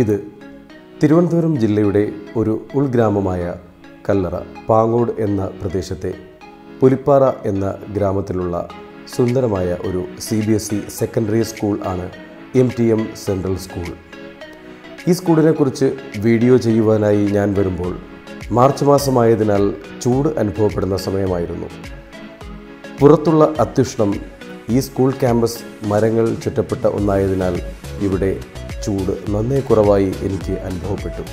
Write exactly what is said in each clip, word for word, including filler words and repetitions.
ഇത് തിരുവനന്തപുരം ജില്ലയുടെ ഒരു ഉൾഗ്രാമമായ കല്ലറ പാങ്ങോട് എന്ന പ്രദേശത്തെ പുലിപ്പാറ എന്ന ഗ്രാമത്തിലുള്ള സുന്ദരമായ ഒരു C B S E secondary school ആണ് M T M central school. ഈ സ്കൂളിനെക്കുറിച്ച് വീഡിയോ ചെയ്യുവാനായി ഞാൻ വരുമ്പോൾ മാർച്ച് മാസമായതിനാൽ ചൂട് അനുഭവപ്പെടുന്ന സമയമായിരുന്നു. പുറത്തുള്ള അത്യുഷ്ണം ഈ സ്കൂൾ ക്യാമ്പസ് മരങ്ങൾ ചുറ്റപ്പെട്ട ഒന്നായതിനാൽ ഇവിടെ ചൂട് നന്നേ കുറവായി എനിക്ക് അനുഭവപ്പെട്ടു.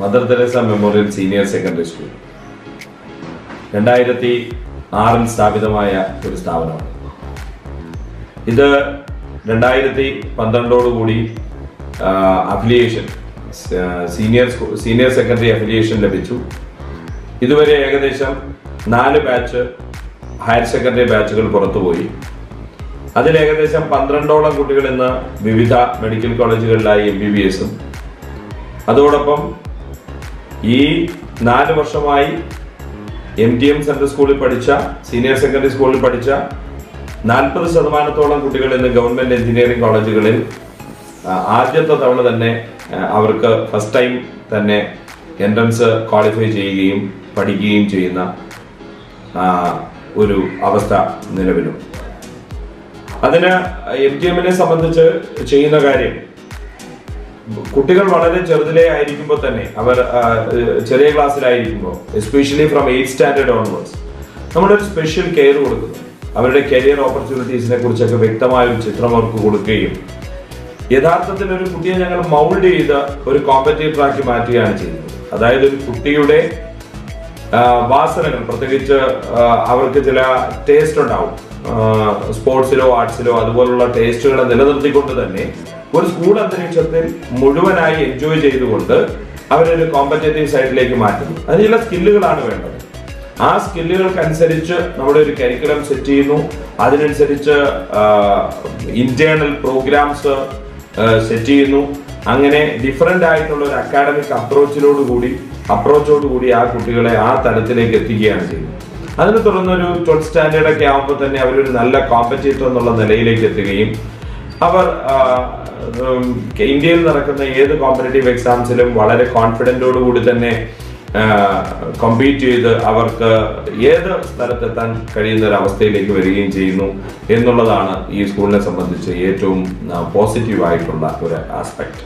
Mother Teresa memorial senior secondary school രണ്ടായിരത്തി ആറിൽ സ്ഥാപിതമായ ഒരു സ്ഥാപനമാണ് ഇത്. രണ്ടായിരത്തി പന്ത്രണ്ടോടുകൂടി affiliation senior school senior secondary affiliation ലഭിച്ചു. ഇതുവരെ ഏകദേശം നാല് ബാച്ച് ഹയർ സെക്കൻഡറി ബാച്ചുകൾ പുറത്തുപോയി. അതിലേകദേശം പന്ത്രണ്ടോളം കുട്ടികൾ ഇന്ന് വിവിധ മെഡിക്കൽ കോളേജുകളിലായി എം ബി ബി എസും അതോടൊപ്പം ഈ നാല് വർഷമായി എം ടി എം സെൻട്രൽ സ്കൂളിൽ പഠിച്ച സീനിയർ സെക്കൻഡറി സ്കൂളിൽ പഠിച്ച നാൽപ്പത് ശതമാനത്തോളം കുട്ടികൾ ഇന്ന് ഗവൺമെന്റ് എഞ്ചിനീയറിംഗ് കോളേജുകളിൽ ആദ്യത്തെ തവണ തന്നെ അവർക്ക് ഫസ്റ്റ് ടൈം തന്നെ എൻട്രൻസ് ക്വാളിഫൈ ചെയ്യുകയും പഠിക്കുകയും ചെയ്യുന്ന ഒരു അവസ്ഥ നിലവിലുണ്ട്. അതിന് എം ടി എമ്മിനെ സംബന്ധിച്ച് ചെയ്യുന്ന കാര്യം, കുട്ടികൾ വളരെ ചെറുതിലേ ആയിരിക്കുമ്പോൾ തന്നെ, അവർ ചെറിയ ക്ലാസ്സിലായിരിക്കുമ്പോൾ, especially from eighth standard onwards, നമ്മളൊരു സ്പെഷ്യൽ കെയർ കൊടുക്കുന്നു. അവരുടെ കരിയർ ഓപ്പർച്യൂണിറ്റീസിനെ കുറിച്ചൊക്കെ വ്യക്തമായ ഒരു ചിത്രം അവർക്ക് കൊടുക്കുകയും യഥാർത്ഥത്തിൽ ഒരു കുട്ടിയെ ഞങ്ങൾ മൗൾഡ് ചെയ്ത ഒരു കോമ്പറ്റീവ് ട്രാക്കി മാറ്റുകയാണ് ചെയ്യുന്നത്. അതായത് ഒരു കുട്ടിയുടെ വാസനകൾ, പ്രത്യേകിച്ച് അവർക്ക് ചില ടേസ്റ്റ് ഉണ്ടാവും സ്പോർട്സിലോ ആർട്സിലോ, അതുപോലുള്ള ടേസ്റ്റുകളെ നിലനിർത്തിക്കൊണ്ട് തന്നെ ഒരു സ്കൂൾ അന്തരീക്ഷത്തിൽ മുഴുവനായി എൻജോയ് ചെയ്തുകൊണ്ട് അവരൊരു കോമ്പറ്റേറ്റീവ് സൈഡിലേക്ക് മാറ്റുന്നു. അതിന് ചില സ്കില്ലുകളാണ് വേണ്ടത്. ആ സ്കില്ലുകൾക്കനുസരിച്ച് നമ്മുടെ ഒരു കരിക്കുലം സെറ്റ് ചെയ്യുന്നു. അതിനനുസരിച്ച് ഇന്റേണൽ പ്രോഗ്രാംസ് സെറ്റ് ചെയ്യുന്നു. അങ്ങനെ ഡിഫറെൻ്റ് ആയിട്ടുള്ള ഒരു അക്കാഡമിക് അപ്രോച്ചിലോടുകൂടി അപ്രോച്ചോടുകൂടി ആ കുട്ടികളെ ആ തലത്തിലേക്ക് എത്തിക്കുകയാണ് ചെയ്യുന്നത്. അതിനെ തുടർന്നൊരു ട്വൽത്ത് സ്റ്റാൻഡേർഡ് ഒക്കെ ആകുമ്പോൾ തന്നെ അവരൊരു നല്ല കോമ്പറ്റീറ്റർ എന്നുള്ള നിലയിലേക്ക് എത്തുകയും അവർ ഇന്ത്യയിൽ നടക്കുന്ന ഏത് കോമ്പറ്റേറ്റീവ് എക്സാംസിലും വളരെ കോൺഫിഡൻറ്റോടുകൂടി തന്നെ കോമ്പീറ്റ് ചെയ്ത് അവർക്ക് ഏത് സ്ഥലത്തെത്താൻ കഴിയുന്ന ഒരു അവസ്ഥയിലേക്ക് വരികയും ചെയ്യുന്നു എന്നുള്ളതാണ് ഈ സ്കൂളിനെ സംബന്ധിച്ച് ഏറ്റവും പോസിറ്റീവായിട്ടുള്ള ഒരു ആസ്പെക്ട്.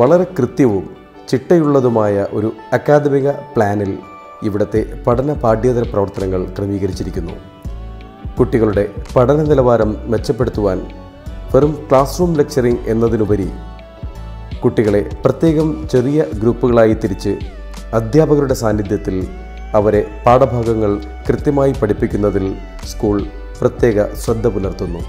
വളരെ കൃത്യവും ചിട്ടയുള്ളതുമായ ഒരു അക്കാദമിക പ്ലാനിൽ ഇവിടുത്തെ പഠന പാഠ്യേതര പ്രവർത്തനങ്ങൾ ക്രമീകരിച്ചിരിക്കുന്നു. കുട്ടികളുടെ പഠന നിലവാരം മെച്ചപ്പെടുത്തുവാൻ വെറും ക്ലാസ് റൂം ലെക്ചറിംഗ് എന്നതിനുപരി കുട്ടികളെ പ്രത്യേകം ചെറിയ ഗ്രൂപ്പുകളായി തിരിച്ച് അധ്യാപകരുടെ സാന്നിധ്യത്തിൽ അവരെ പാഠഭാഗങ്ങൾ കൃത്യമായി പഠിപ്പിക്കുന്നതിൽ സ്കൂൾ പ്രത്യേക ശ്രദ്ധ പുലർത്തുന്നു.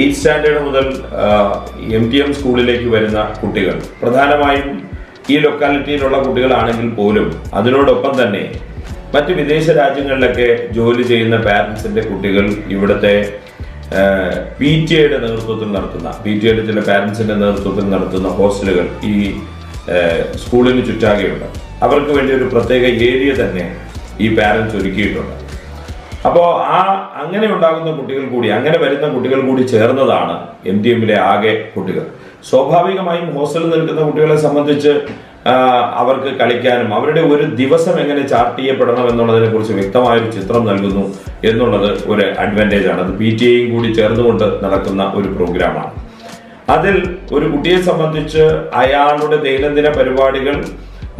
eighth standard മുതൽ എം ടി എം സ്കൂളിലേക്ക് വരുന്ന കുട്ടികൾ പ്രധാനമായും ഈ ലൊക്കാലിറ്റിയിലുള്ള കുട്ടികളാണെങ്കിൽ പോലും അതിനോടൊപ്പം തന്നെ മറ്റ് വിദേശ രാജ്യങ്ങളിലൊക്കെ ജോലി ചെയ്യുന്ന പാരൻസിൻ്റെ കുട്ടികൾ ഇവിടുത്തെ പി ടി എയുടെ നേതൃത്വത്തിൽ നടത്തുന്ന പി ടി എയുടെ ചില പാരൻസിൻ്റെ നേതൃത്വത്തിൽ നടത്തുന്ന ഹോസ്റ്റലുകൾ ഈ സ്കൂളിന് ചുറ്റാകെയുണ്ട്. അവർക്ക് വേണ്ടി ഒരു പ്രത്യേക ഏരിയ തന്നെ ഈ പാരൻസ് ഒരുക്കിയിട്ടുണ്ട്. അപ്പോൾ ആ അങ്ങനെ ഉണ്ടാകുന്ന കുട്ടികൾ കൂടി അങ്ങനെ വരുന്ന കുട്ടികൾ കൂടി ചേർന്നതാണ് എം ടി എമ്മിലെ ആകെ കുട്ടികൾ. സ്വാഭാവികമായും ഹോസ്റ്റലിൽ നിൽക്കുന്ന കുട്ടികളെ സംബന്ധിച്ച് അവർക്ക് കളിക്കാനും അവരുടെ ഒരു ദിവസം എങ്ങനെ ചാർട്ട് ചെയ്യപ്പെടണം എന്നുള്ളതിനെ കുറിച്ച് വ്യക്തമായൊരു ചിത്രം നൽകുന്നു എന്നുള്ളത് ഒരു അഡ്വാൻറ്റേജ് ആണ്. അത് പി ടി എയും കൂടി ചേർന്നുകൊണ്ട് നടക്കുന്ന ഒരു പ്രോഗ്രാമാണ്. അതിൽ ഒരു കുട്ടിയെ സംബന്ധിച്ച് അയാളുടെ ദൈനംദിന പരിപാടികൾ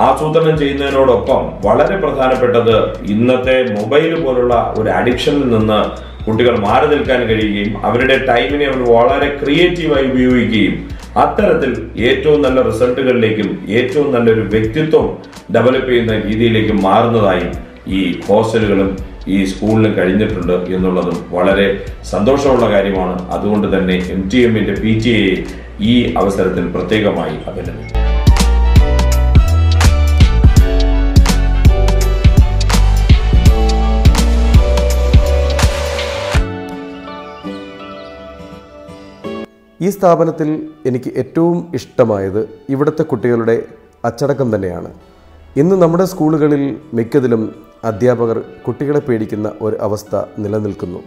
ആസൂത്രണം ചെയ്യുന്നതിനോടൊപ്പം വളരെ പ്രധാനപ്പെട്ടത് ഇന്നത്തെ മൊബൈൽ പോലുള്ള ഒരു അഡിക്ഷനിൽ നിന്ന് കുട്ടികൾ മാറി നിൽക്കാൻ കഴിയുകയും അവരുടെ ടൈമിനെ അവർ വളരെ ക്രിയേറ്റീവായി ഉപയോഗിക്കുകയും അത്തരത്തിൽ ഏറ്റവും നല്ല റിസൾട്ടുകളിലേക്കും ഏറ്റവും നല്ലൊരു വ്യക്തിത്വം ഡെവലപ്പ് ചെയ്യുന്ന രീതിയിലേക്കും മാറുന്നതായി ഈ ഹോസ്റ്റലുകളും ഈ സ്കൂളിലും കഴിഞ്ഞിട്ടുണ്ട് എന്നുള്ളതും വളരെ സന്തോഷമുള്ള കാര്യമാണ്. അതുകൊണ്ട് തന്നെ എം ടി എമ്മിൻ്റെ പി ടി എയെ ഈ അവസരത്തിൽ പ്രത്യേകമായി അഭിനന്ദിക്കുന്നു. ഈ സ്ഥാപനത്തിൽ എനിക്ക് ഏറ്റവും ഇഷ്ടമായത് ഇവിടുത്തെ കുട്ടികളുടെ അച്ചടക്കം തന്നെയാണ്. ഇന്ന് നമ്മുടെ സ്കൂളുകളിൽ മിക്കതിലും അധ്യാപകർ കുട്ടികളെ പേടിക്കുന്ന ഒരു അവസ്ഥ നിലനിൽക്കുന്നു.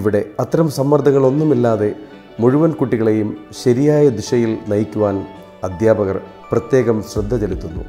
ഇവിടെ അത്തരം സമ്മർദ്ദങ്ങളൊന്നുമില്ലാതെ മുഴുവൻ കുട്ടികളെയും ശരിയായ ദിശയിൽ നയിക്കുവാൻ അധ്യാപകർ പ്രത്യേകം ശ്രദ്ധ ചെലുത്തുന്നു.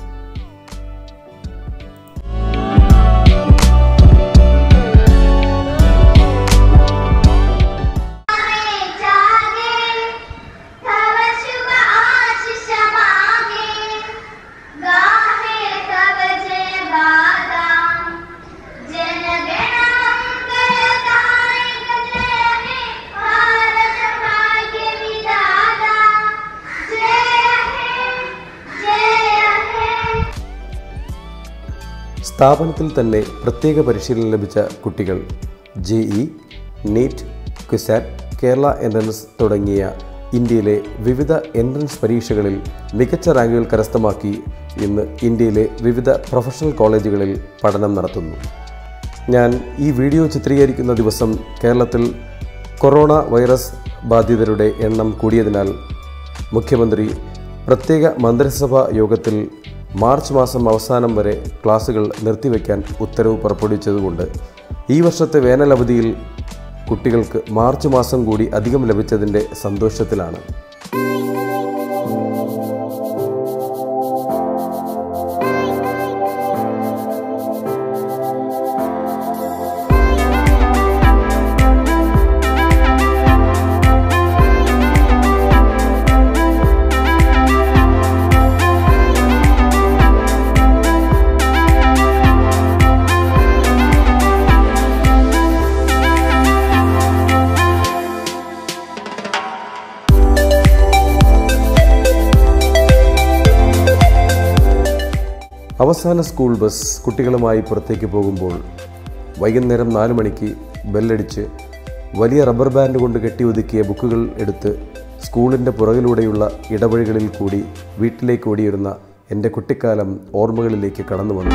സ്ഥാപനത്തിൽ തന്നെ പ്രത്യേക പരിശീലനം ലഭിച്ച കുട്ടികൾ J E, NEET, CUSAT, Kerala entrance തുടങ്ങിയ ഇന്ത്യയിലെ വിവിധ എൻട്രൻസ് പരീക്ഷകളിൽ മികച്ച റാങ്കുകൾ കരസ്ഥമാക്കി ഇന്ന് ഇന്ത്യയിലെ വിവിധ പ്രൊഫഷണൽ കോളേജുകളിൽ പഠനം നടത്തുന്നു. ഞാൻ ഈ വീഡിയോ ചിത്രീകരിക്കുന്ന ദിവസം കേരളത്തിൽ കൊറോണ വൈറസ് ബാധിതരുടെ എണ്ണം കൂടിയതിനാൽ മുഖ്യമന്ത്രി പ്രത്യേക മന്ത്രിസഭാ യോഗത്തിൽ മാർച്ച് മാസം അവസാനം വരെ ക്ലാസുകൾ നിർത്തിവെക്കാൻ ഉത്തരവ് പുറപ്പെടുവിച്ചതുകൊണ്ട് ഈ വർഷത്തെ വേനലവധിയിൽ കുട്ടികൾക്ക് മാർച്ച് മാസം കൂടി അധികം ലഭിച്ചതിൻ്റെ സന്തോഷത്തിലാണ്. അവസാന സ്കൂൾ ബസ് കുട്ടികളുമായി പുറത്തേക്ക് പോകുമ്പോൾ വൈകുന്നേരം നാല് മണിക്ക് ബെല്ലടിച്ച് വലിയ റബ്ബർ ബാൻഡ് കൊണ്ട് കെട്ടി ഒതുക്കിയ ബുക്കുകൾ എടുത്ത് സ്കൂളിൻ്റെ പുറകിലൂടെയുള്ള ഇടവഴികളിൽ കൂടി വീട്ടിലേക്ക് ഓടിയിരുന്ന എൻ്റെ കുട്ടിക്കാലം ഓർമ്മകളിലേക്ക് കടന്നു വന്നു.